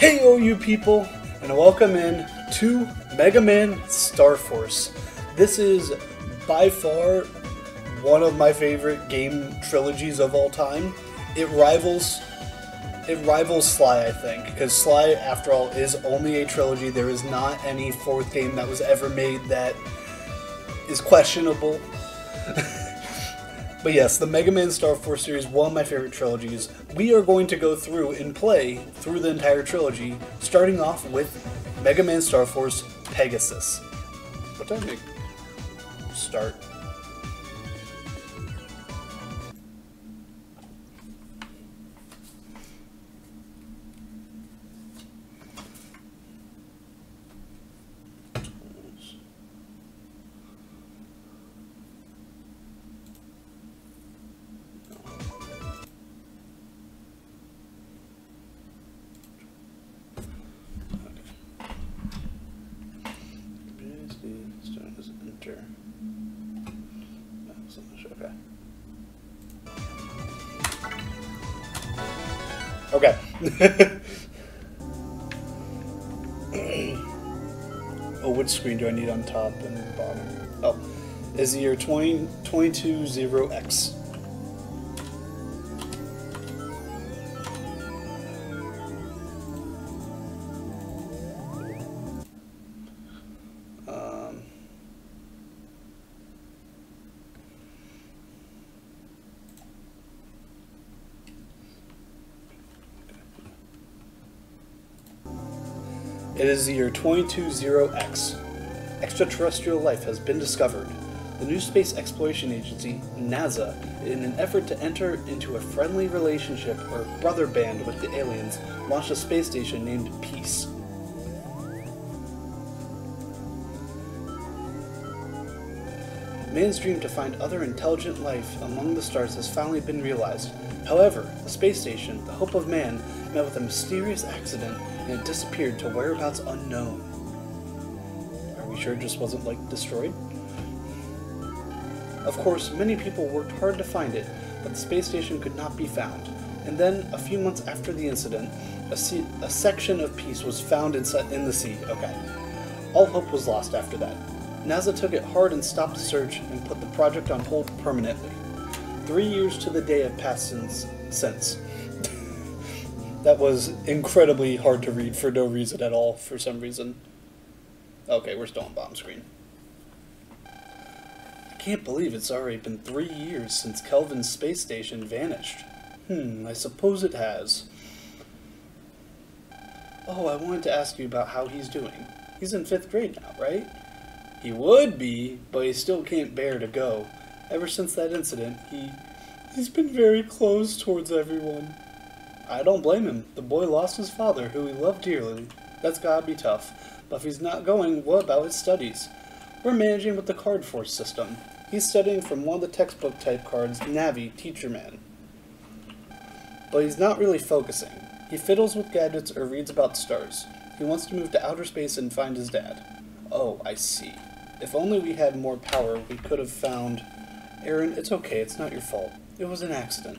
Hey all you people, and welcome in to Mega Man Star Force. This is by far one of my favorite game trilogies of all time. It rivals Sly, I think, because Sly, after all, is only a trilogy. There is not any fourth game that was ever made that is questionable. But yes, the Mega Man Star Force series, one of my favorite trilogies. We are going to go through and play through the entire trilogy, starting off with Mega Man Star Force Pegasus. What time did I start? Okay. Oh, which screen do I need on top and bottom? Oh, is the year 2220X. It is the year 220X. Extraterrestrial life has been discovered. The new space exploration agency, NASA, in an effort to enter into a friendly relationship or brother band with the aliens, launched a space station named Peace. Man's dream to find other intelligent life among the stars has finally been realized. However, the space station, the hope of man, met with a mysterious accident, and it disappeared to whereabouts unknown. Are we sure it just wasn't, like, destroyed? Of course, many people worked hard to find it, but the space station could not be found. And then, a few months after the incident, a section of Peace was found in the sea. Okay. All hope was lost after that. NASA took it hard and stopped the search and put the project on hold permanently. 3 years to the day have passed since. That was incredibly hard to read for no reason at all, for some reason. Okay, we're still on bomb screen. I can't believe it's already been 3 years since Kelvin's space station vanished. I suppose it has. Oh, I wanted to ask you about how he's doing. He's in 5th grade now, right? He would be, but he still can't bear to go. Ever since that incident, he's been very closed towards everyone. I don't blame him. The boy lost his father, who he loved dearly. That's gotta be tough. But if he's not going, what about his studies? We're managing with the card force system. He's studying from one of the textbook type cards, Navi, Teacher Man. But he's not really focusing. He fiddles with gadgets or reads about stars. He wants to move to outer space and find his dad. Oh, I see. If only we had more power, we could have found... Aaron, it's okay, it's not your fault. It was an accident.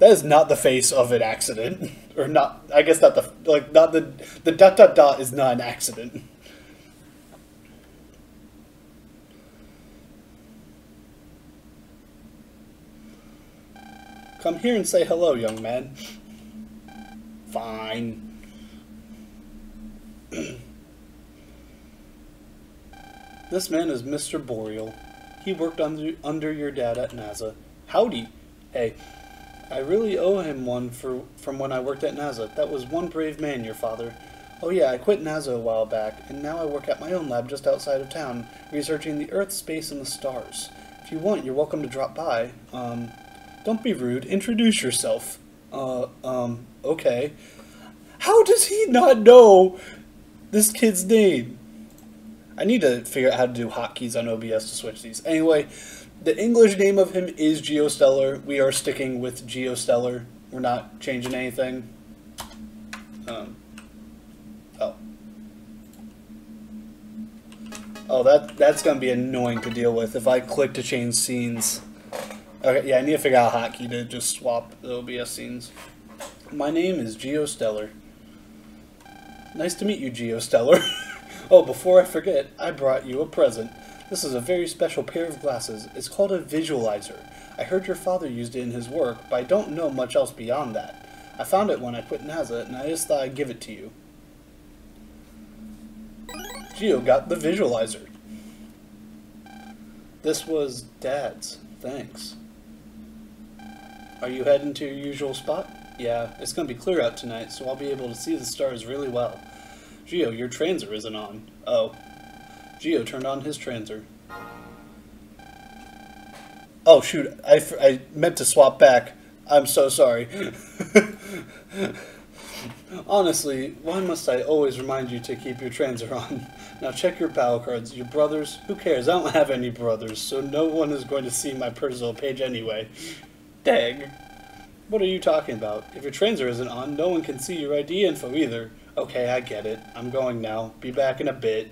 That is not the face of an accident, or not. I guess not the like. Not the dot dot dot is not an accident. Come here and say hello, young man. Fine. This man is Mr. Boreal. He worked under your dad at NASA. Howdy. Hey. I really owe him one from when I worked at NASA. That was one brave man, your father. Oh yeah, I quit NASA a while back, and now I work at my own lab just outside of town, researching the Earth, space, and the stars. If you want, you're welcome to drop by. Don't be rude. Introduce yourself. Okay. How does he not know this kid's name? I need to figure out how to do hotkeys on OBS to switch these. Anyway... The English name of him is Geo Stelar. We are sticking with Geo Stelar. We're not changing anything. Oh, that's going to be annoying to deal with if I click to change scenes. Okay, yeah, I need to figure out a hotkey to just swap the OBS scenes. My name is Geo Stelar. Nice to meet you, Geo Stelar. Oh, before I forget, I brought you a present. This is a very special pair of glasses. It's called a visualizer. I heard your father used it in his work, but I don't know much else beyond that. I found it when I quit NASA, and I just thought I'd give it to you. Geo got the visualizer. This was Dad's. Thanks. Are you heading to your usual spot? Yeah, it's going to be clear out tonight, so I'll be able to see the stars really well. Geo, your transer isn't on. Oh. Geo turned on his transer. Oh shoot, I meant to swap back. I'm so sorry. Honestly, why must I always remind you to keep your transer on? Now check your battle cards. Your brothers? Who cares? I don't have any brothers, so no one is going to see my personal page anyway. Dang. What are you talking about? If your transer isn't on, no one can see your ID info either. Okay, I get it. I'm going now. Be back in a bit.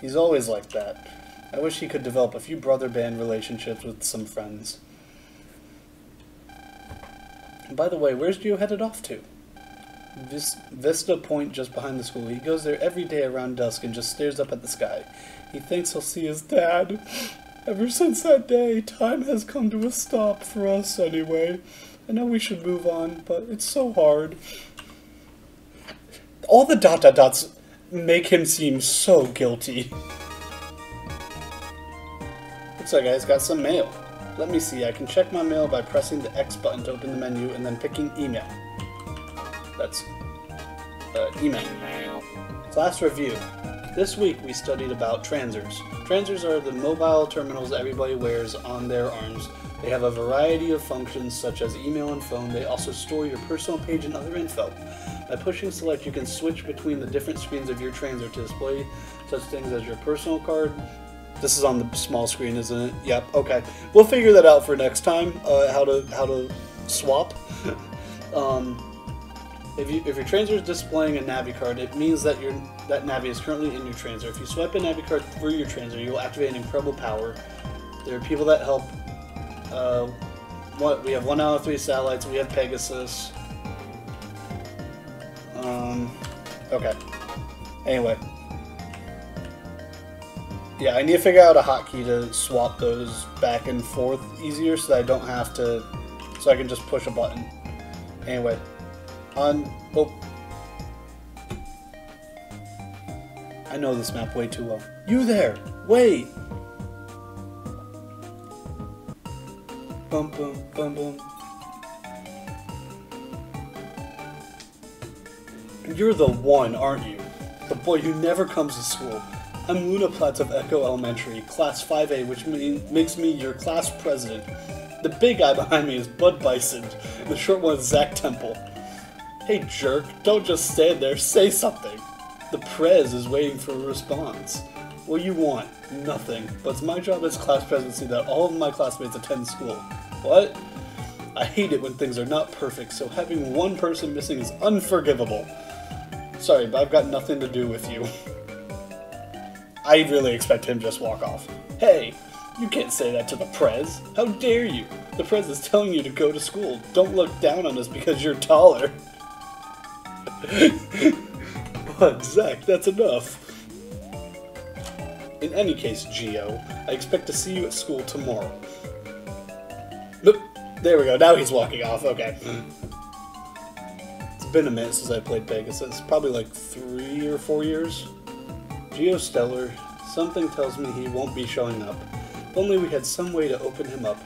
He's always like that. I wish he could develop a few BrotherBand relationships with some friends. And by the way, where's Geo headed off to? Vista Point, just behind the school. He goes there every day around dusk and just stares up at the sky. He thinks he'll see his dad. Ever since that day, time has come to a stop for us anyway. I know we should move on, but it's so hard. All the dots make him seem so guilty. Looks like I just got some mail. Let me see, I can check my mail by pressing the X button to open the menu and then picking email. That's email. Class review. This week we studied about transers. Transers are the mobile terminals everybody wears on their arms. They have a variety of functions such as email and phone. They also store your personal page and other info. By pushing select, you can switch between the different screens of your transer to display such things as your personal card. This is on the small screen, isn't it? Yep, okay. We'll figure that out for next time, how to swap. If your transer is displaying a Navi card, it means that that Navi is currently in your transer. If you swipe a Navi card through your transer, you will activate an incredible power. There are people that help. We have 1 out of 3 satellites. We have Pegasus. Okay. Anyway. Yeah, I need to figure out a hotkey to swap those back and forth easier so that I don't have to... so I can just push a button. Anyway. On... oh. I know this map way too well. You there! Wait! Bum bum bum bum. You're the one, aren't you? The boy who never comes to school. I'm Luna Platz of Echo Elementary, Class 5A, which makes me your class president. The big guy behind me is Bud Bison, the short one is Zach Temple. Hey jerk, don't just stand there, say something. The prez is waiting for a response. What do you want? Nothing. But it's my job as class presidency that all of my classmates attend school. What? I hate it when things are not perfect, so having one person missing is unforgivable. Sorry, but I've got nothing to do with you. I really expect him to just walk off. Hey, you can't say that to the prez. How dare you? The prez is telling you to go to school. Don't look down on us because you're taller. But, Zach, that's enough. In any case, Geo, I expect to see you at school tomorrow. Nope. There we go. Now he's walking off. Okay. It's been a minute since I played Pegasus. Probably like 3 or 4 years. Geo Stelar, something tells me he won't be showing up. If only we had some way to open him up.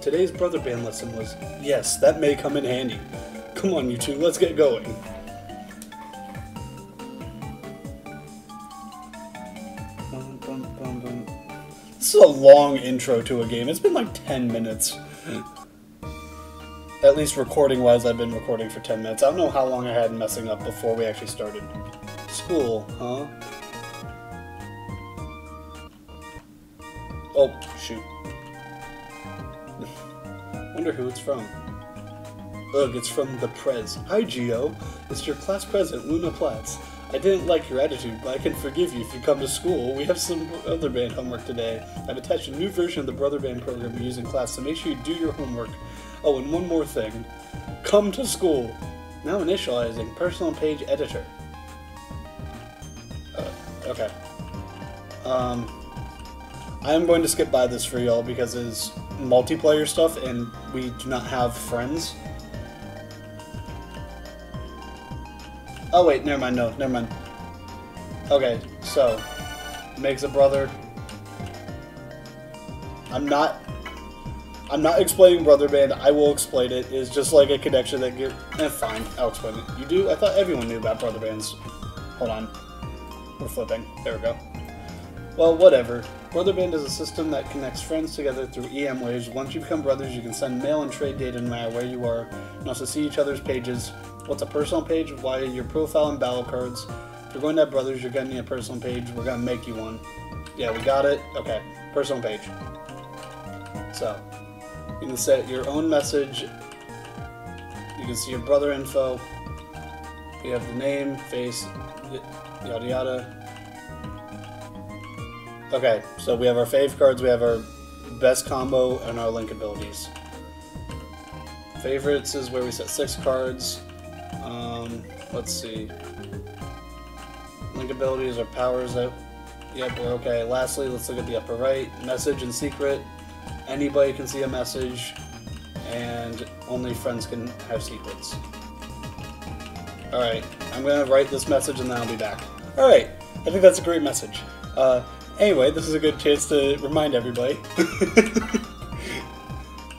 Today's BrotherBand lesson was, yes, that may come in handy. Come on, you two, let's get going. Bum, bum, bum, bum. This is a long intro to a game. It's been like 10 minutes. At least recording-wise, I've been recording for 10 minutes. I don't know how long I had messing up before we actually started. School, huh? Oh, shoot. Wonder who it's from. Ugh, it's from the prez. Hi, Geo. It's your class president, Luna Platz. I didn't like your attitude, but I can forgive you if you come to school. We have some BrotherBand homework today. I've attached a new version of the BrotherBand program we use in class, so make sure you do your homework. Oh, and one more thing. Come to school. Now initializing personal page editor. Okay. I'm going to skip by this for y'all because it is multiplayer stuff and we do not have friends. Oh wait, never mind, no, never mind. Okay, so, makes a brother. I'm not explaining BrotherBand, I will explain it. It's just like a connection that get. Eh, fine, I'll explain it. You do? I thought everyone knew about BrotherBands. Hold on. We're flipping. There we go. Well, whatever. BrotherBand is a system that connects friends together through EM waves. Once you become brothers, you can send mail and trade data no matter where you are, and also see each other's pages. What's a personal page? Why your profile and battle cards? If you're going to have brothers, you're gonna need a personal page. We're gonna make you one. Yeah, we got it. Okay, personal page. So, you can set your own message. You can see your brother info. You have the name, face, yada yada. Okay, so we have our fave cards, we have our best combo, and our link abilities. Favorites is where we set 6 cards. Let's see. Link abilities are powers that. Yep, we're okay. Lastly, let's look at the upper right. Message and secret. Anybody can see a message, and only friends can have secrets. Alright, I'm gonna write this message and then I'll be back. Alright, I think that's a great message. Anyway, this is a good chance to remind everybody.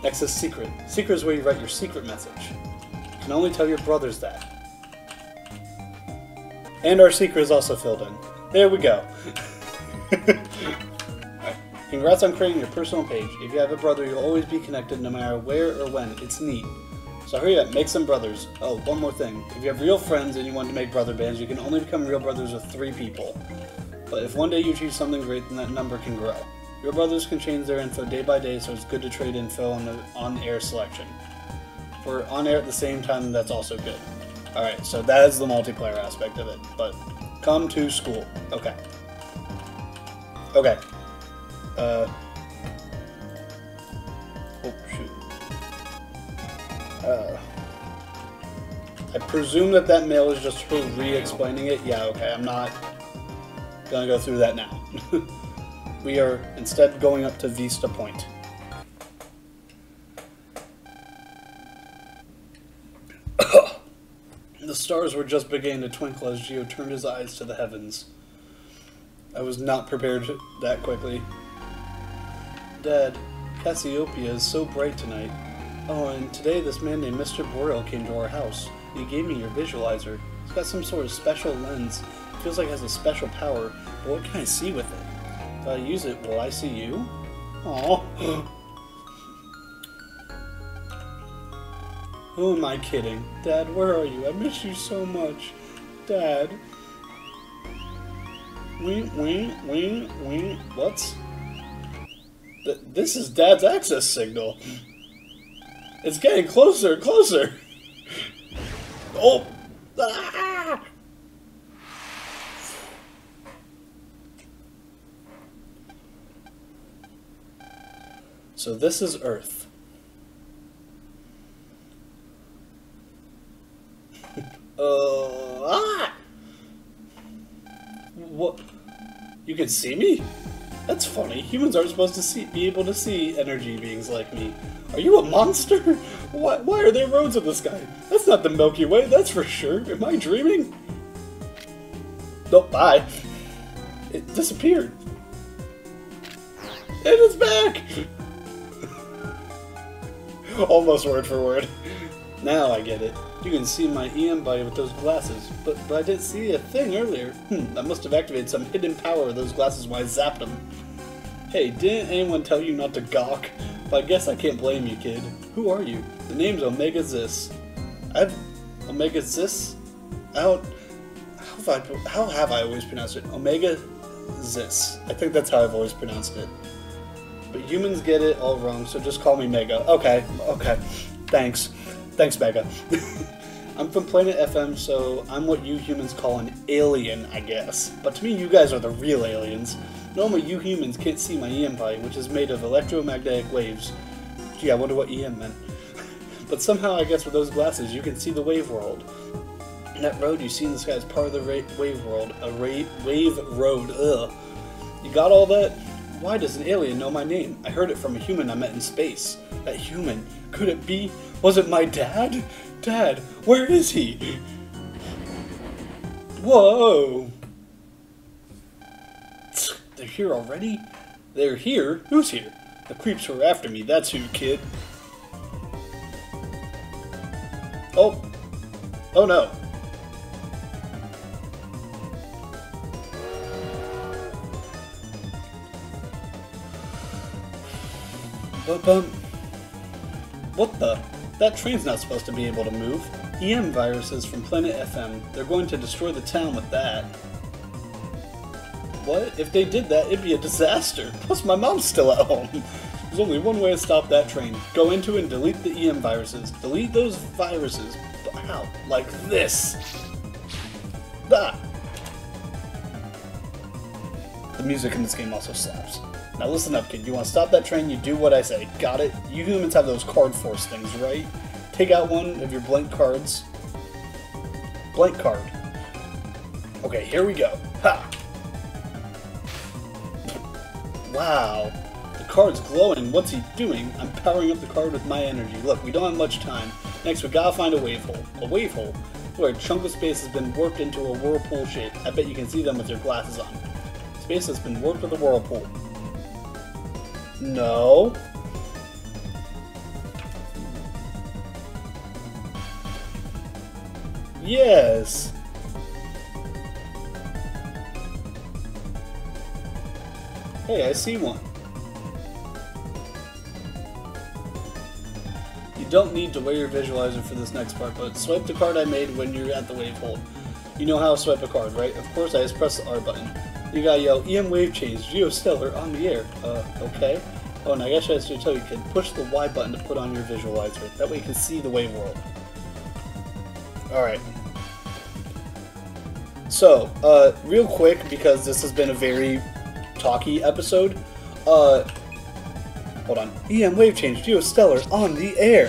Next is secret. Secret is where you write your secret message. You can only tell your brothers that. And our secret is also filled in. There we go. Alright. Congrats on creating your personal page. If you have a brother, you'll always be connected no matter where or when. It's neat. So hurry up, make some brothers. Oh, one more thing. If you have real friends and you want to make brother bands, you can only become real brothers with 3 people. But if one day you achieve something great, then that number can grow. Your brothers can change their info day by day, so it's good to trade info on the on-air selection. For on-air at the same time, that's also good. Alright, so that is the multiplayer aspect of it, but come to school. Okay. Okay. Oh, shoot. I presume that that mail is just her re-explaining it. Yeah, okay, I'm not gonna go through that now. We are instead going up to Vista Point. The stars were just beginning to twinkle as Geo turned his eyes to the heavens. I was not prepared that quickly. Dad, Cassiopeia is so bright tonight. Oh, and today this man named Mr. Boreal came to our house. He gave me your visualizer. It's got some sort of special lens. It feels like it has a special power, but what can I see with it? If I use it, will I see you? Aww. Who am I kidding? Dad, where are you? I miss you so much. Dad. Wing. What? This is Dad's access signal. It's getting closer and closer. Oh. Ah! So this is Earth. What? You can see me? That's funny. Humans aren't supposed to be able to see energy beings like me. Are you a monster? Why are there roads in the sky? That's not the Milky Way, that's for sure. Am I dreaming? Nope, bye. It disappeared. And it's back! Almost word for word. Now I get it. You can see my EM body with those glasses, but I didn't see a thing earlier. I must have activated some hidden power with those glasses when I zapped them. Hey, didn't anyone tell you not to gawk? But I guess I can't blame you, kid. Who are you? The name's Omega-Xis. Omega-Xis? How have I always pronounced it? Omega-Xis. I think that's how I've always pronounced it. But humans get it all wrong, so just call me Mega. Okay, thanks. Mega. I'm from Planet FM, so I'm what you humans call an alien, I guess. But to me, you guys are the real aliens. Normally, you humans can't see my EM pipe, which is made of electromagnetic waves. Gee, I wonder what EM meant. But somehow, I guess with those glasses, you can see the wave world. And that road you see in the sky is part of the wave world. A wave road, ugh. You got all that? Why does an alien know my name? I heard it from a human I met in space. That human, could it be? Was it my dad? Dad, where is he? Whoa! They're here already? They're here? Who's here? The creeps were after me, that's who, kid. Oh. Oh no. What the? That train's not supposed to be able to move. EM viruses from Planet FM. They're going to destroy the town with that. What? If they did that, it'd be a disaster. Plus, my mom's still at home. There's only one way to stop that train. Go into and delete the EM viruses. Delete those viruses. But how? Like this. Ah! The music in this game also slaps. Now listen up, kid. You want to stop that train, you do what I say. Got it? You humans have those card force things, right? Take out one of your blank cards. Blank card. Okay, here we go. Ha! Wow. The card's glowing. What's he doing? I'm powering up the card with my energy. Look, we don't have much time. Next, we gotta find a wave hole. A wave hole? Where a chunk of space has been warped into a whirlpool shape. I bet you can see them with your glasses on. Space has been warped with a whirlpool. No. Yes. Hey, I see one. You don't need to wear your visualizer for this next part, but swipe the card I made when you're at the wave hole. You know how to swipe a card, right? Of course, I just press the R button. You gotta yell, EM Wave Change, Geo Stelar, on the air. Okay. Oh, and I guess I should tell you, kid, push the Y button to put on your visualizer. That way you can see the wave world. Alright. So, real quick, because this has been a very talky episode, hold on. EM Wave Change, Geo Stelar, on the air!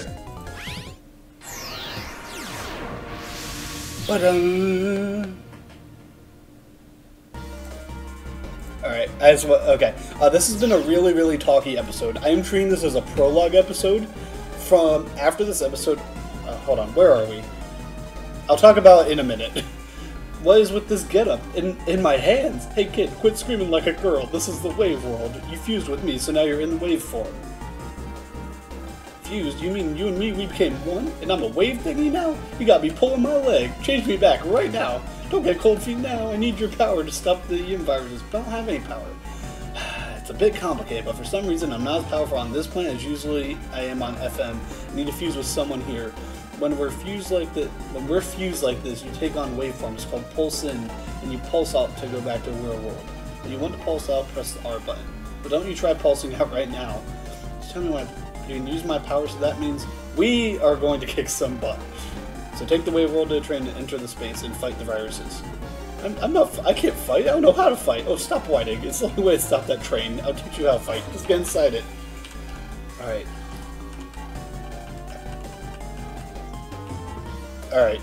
Ba-dum! Alright, okay. This has been a really, really talky episode. I am treating this as a prologue episode. From after this episode... hold on, where are we? I'll talk about it in a minute. What is with this getup in my hands? Hey kid, quit screaming like a girl. This is the wave world. You fused with me, so now you're in the wave form. Fused? You mean you and me, we became one? And I'm a wave thingy now? You got me pulling my leg. Change me back right now. Don't get cold feet now. I need your power to stop the EM viruses. Don't have any power. It's a bit complicated, but for some reason I'm not as powerful on this planet as usually I am on FM. I need to fuse with someone here. When we're fused like this, you take on waveforms called pulse in, and you pulse out to go back to the real world. If you want to pulse out, press the R button. But don't you try pulsing out right now. Just tell me when you can use my power, so that means we are going to kick some butt. So take the wave world to a train to enter the space and fight the viruses. I can't fight. I don't know how to fight. Oh, stop whining. It's the only way to stop that train. I'll teach you how to fight. Just get inside it. Alright. Alright.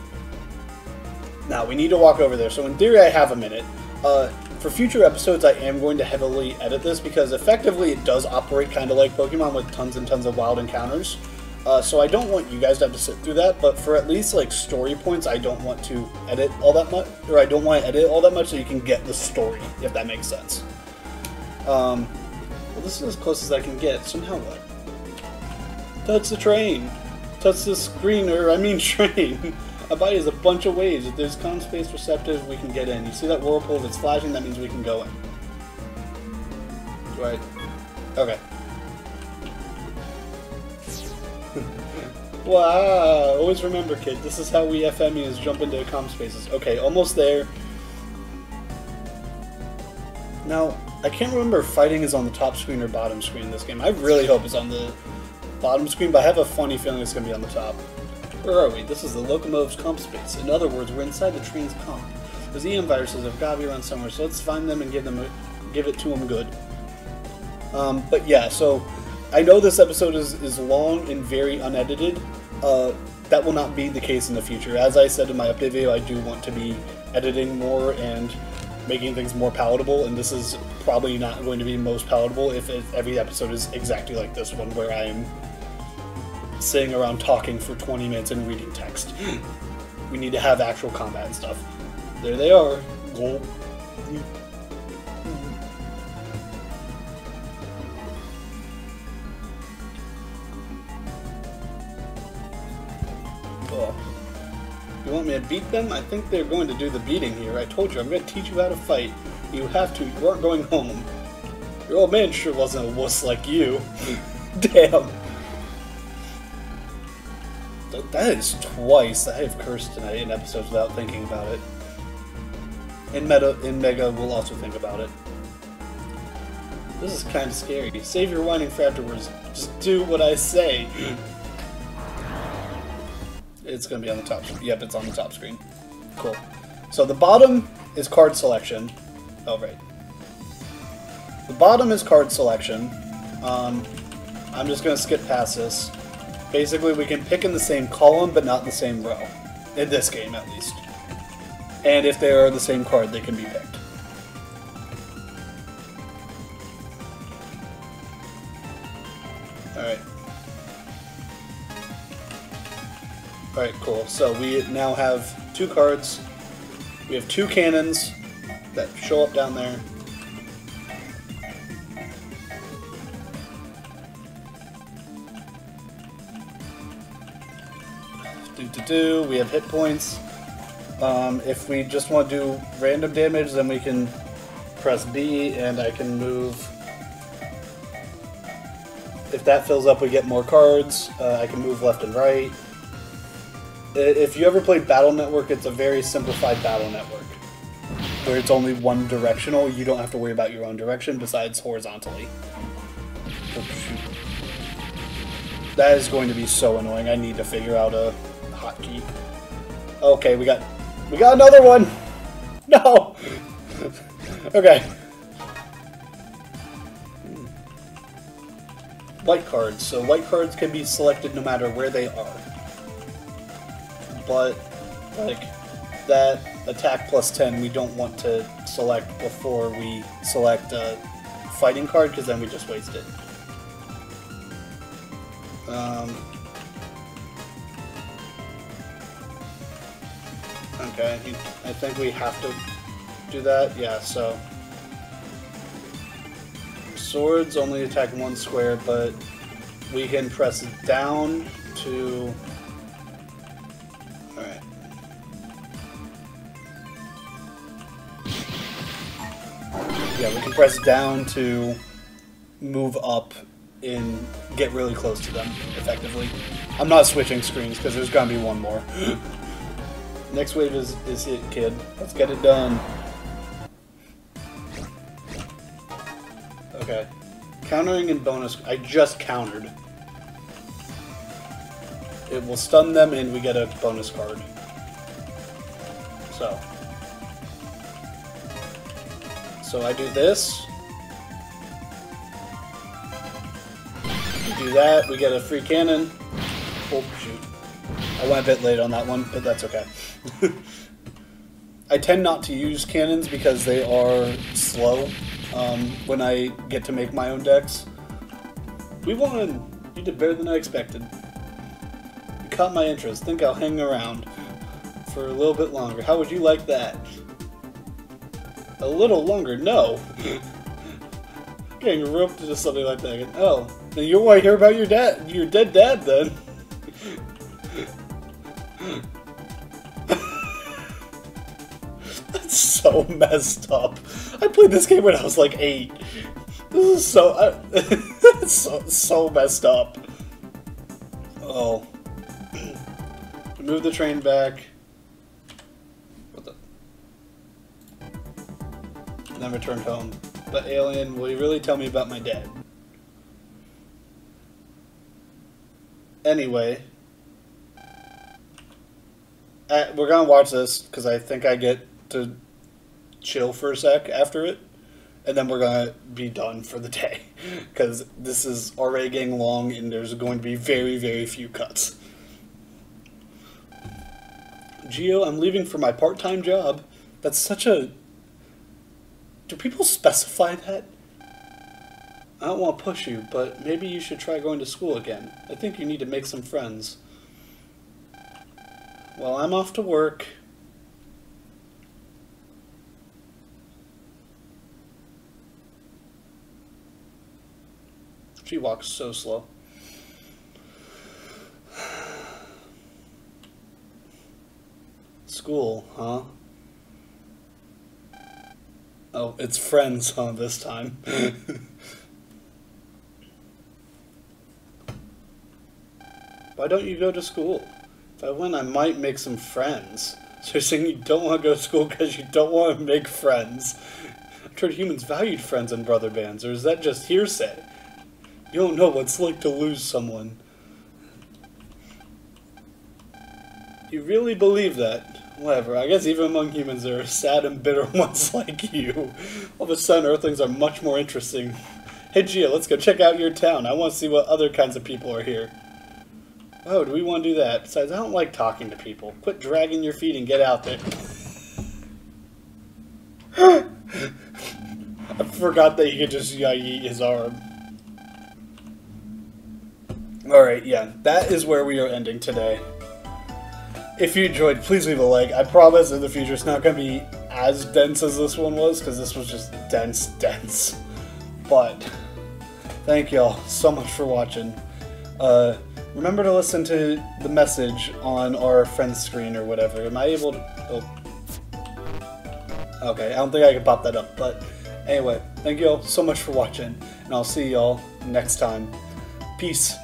Now, we need to walk over there. So in theory, I have a minute. For future episodes, I am going to heavily edit this because effectively it does operate kind of like Pokemon with tons and tons of wild encounters. So I don't want you guys to have to sit through that, but for at least like story points, I don't want to edit all that much, or I don't want to edit all that much, so you can get the story, if that makes sense. Well, this is as close as I can get. So now what? Touch the train. Touch the screen, or I mean train. Our body is a bunch of waves. If there's comp space receptive, we can get in. You see that whirlpool? If it's flashing, that means we can go in. Right. Okay. Wow, always remember, kid, this is how we FMEs jump into comp spaces. Okay, almost there. Now, I can't remember if fighting is on the top screen or bottom screen in this game. I really hope it's on the bottom screen, but I have a funny feeling it's going to be on the top. Where are we? This is the locomotive's comp space. In other words, we're inside the train's comp. Those EM viruses have got to be around somewhere, so let's find them and give it to them good. But yeah, so I know this episode is long and very unedited. That will not be the case in the future. As I said in my update video, I do want to be editing more and making things more palatable, and this is probably not going to be most palatable if every episode is exactly like this one, where I am sitting around talking for 20 minutes and reading text. We need to have actual combat and stuff. There they are. Goal. You want me to beat them? I think they're going to do the beating here. I told you, I'm going to teach you how to fight. You have to. You aren't going home. Your old man sure wasn't a wuss like you. Damn. That is twice I have cursed tonight in episodes without thinking about it. In Mega, we'll also think about it. This is kind of scary. Save your whining for afterwards. Just do what I say. It's going to be on the top screen. Yep, it's on the top screen. Cool. So the bottom is card selection. Oh, right. The bottom is card selection. I'm just going to skip past this. Basically, we can pick in the same column, but not in the same row. In this game, at least. And if they are the same card, they can be picked. Alright. Alright, cool. So we now have two cards. We have two cannons that show up down there. We have hit points. If we just want to do random damage, then we can press B and I can move. If that fills up, we get more cards. I can move left and right. If you ever play Battle Network, it's a very simplified Battle Network, where it's only one directional. You don't have to worry about your own direction besides horizontally. That is going to be so annoying. I need to figure out a hotkey. Okay, we got another one! No! Okay. White cards. So white cards can be selected no matter where they are. But, like, that attack plus 10 we don't want to select before we select a fighting card, because then we just waste it. Okay, I think we have to do that. Yeah, so... Swords only attack one square, but we can press down to... Yeah, we can press down to move up and get really close to them, effectively. I'm not switching screens, because there's going to be one more. Next wave is it, kid. Let's get it done. Okay. Countering and bonus... I just countered. It will stun them, and we get a bonus card. So... So I do this. We do that. We get a free cannon. Oh, shoot. I went a bit late on that one, but that's okay. I tend not to use cannons because they are slow when I get to make my own decks. We won! You did better than I expected. You caught my interest. Think I'll hang around for a little bit longer. How would you like that? A little longer, no. Getting roped into something like that again. Oh, then you want to hear about your dead dad, then? That's so messed up. I played this game when I was like 8. This is so that's so messed up. Oh, move the train back. And then returned home. But alien, will you really tell me about my dad? Anyway, We're going to watch this because I think I get to chill for a sec after it. And then we're going to be done for the day because this is already getting long and there's going to be very, very few cuts. Geo, I'm leaving for my part-time job. That's such a... Do people specify that? I don't want to push you, but maybe you should try going to school again. I think you need to make some friends. Well, I'm off to work. She walks so slow. School, huh? Oh, it's friends, huh, this time. Why don't you go to school? If I went, I might make some friends. So you're saying you don't want to go to school because you don't want to make friends. I've heard humans valued friends in brother bands, or is that just hearsay? You don't know what it's like to lose someone. You really believe that? Whatever, I guess even among humans there are sad and bitter ones like you. All of a sudden, Earthlings are much more interesting. Hey Geo, let's go check out your town. I want to see what other kinds of people are here. Oh, do we want to do that? Besides, I don't like talking to people. Quit dragging your feet and get out there. I forgot that you could just yeet his arm. Alright, yeah, that is where we are ending today. If you enjoyed, please leave a like. I promise in the future it's not going to be as dense as this one was, because this was just dense. But, thank y'all so much for watching. Remember to listen to the message on our friend's screen or whatever. Am I able to... Oh. Okay, I don't think I can pop that up, but anyway, thank y'all so much for watching, and I'll see y'all next time. Peace.